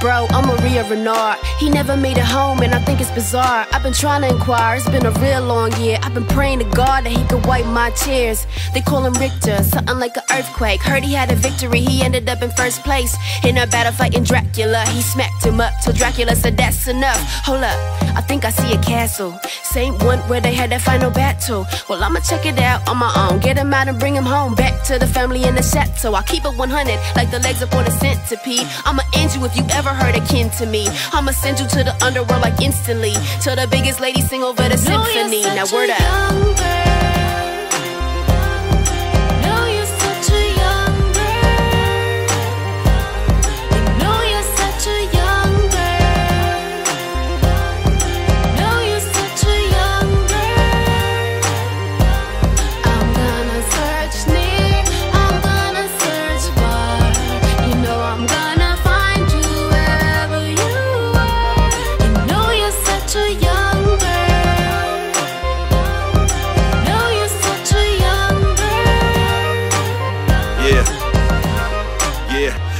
Bro, I'm Maria Renard. He never made it home and I think it's bizarre. I've been trying to inquire, it's been a real long year. I've been praying to God that he could wipe my tears. They call him Richter, something like an earthquake. Heard he had a victory, he ended up in first place. In a battle fighting Dracula, he smacked him up till Dracula said that's enough. Hold up, I think I see a castle, same one where they had that final battle. Well, I'ma check it out on my own, get him out and bring him home, back to the family in the chateau. I keep it 100 like the legs up on a centipede. I'ma end you if you ever heard akin to me. I'ma send you to the underworld like instantly, till the biggest lady sing over the symphony. Now word up.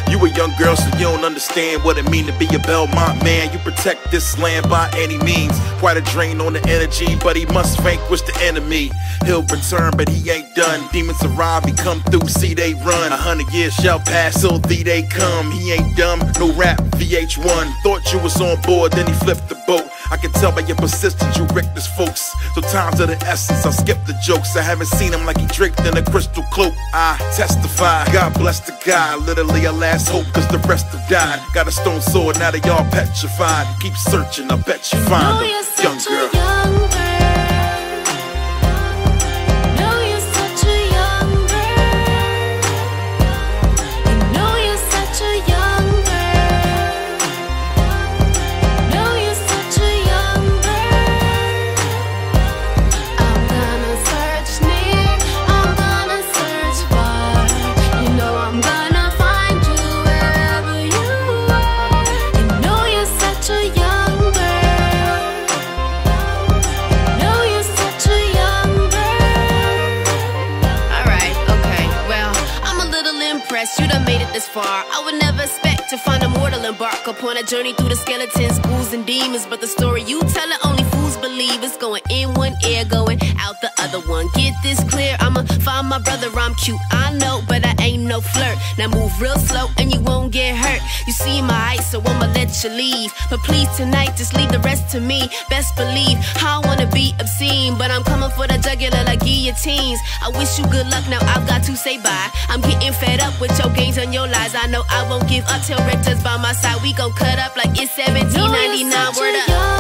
You a young girl, so you don't understand what it mean to be a Belmont man. You protect this land by any means. Quite a drain on the energy, but he must vanquish the enemy. He'll return, but he ain't done. Demons arrive, he come through, see they run. 100 years shall pass, till thee they come. He ain't dumb, no rap, VH1. Thought you was on board, then he flipped the boat. I can tell by your persistence, you Richter's folks. So times are the essence, I skip the jokes. I haven't seen him like he draped in a crystal cloak. I testify, God bless the guy. Literally our last hope, cause the rest have died. Got a stone sword, now they all petrified. Keep searching, I bet you find him, young girl. You'd have made it this far. I would never expect to find a mortal embark upon a journey through the skeletons, ghouls, and demons. But the story you tellin' only fools believe. It's going in one ear, going out the other one. Get this clear, I'ma find my brother. I'm cute, I know, but I ain't no flirt. Now move real slow and you won't get hurt. You see my height, so I'ma let you leave. But please tonight, just leave the rest to me. Best believe, I don't wanna be obscene, but I'm coming for the jugular like guillotines. I wish you good luck, now I've got to say bye. I'm getting fed up with your games and your lies. I know I won't give up till Richter's by my side. We gon' cut up like it's 1799, word up.